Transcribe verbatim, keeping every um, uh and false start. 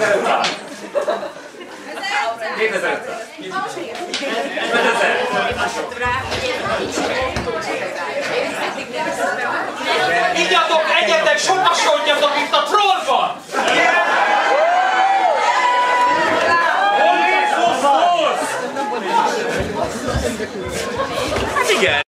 ezerötszáz. kétezer-ötszáz. Igyatok, egyetek, sokasodjatok itt a trollban! Hát igen.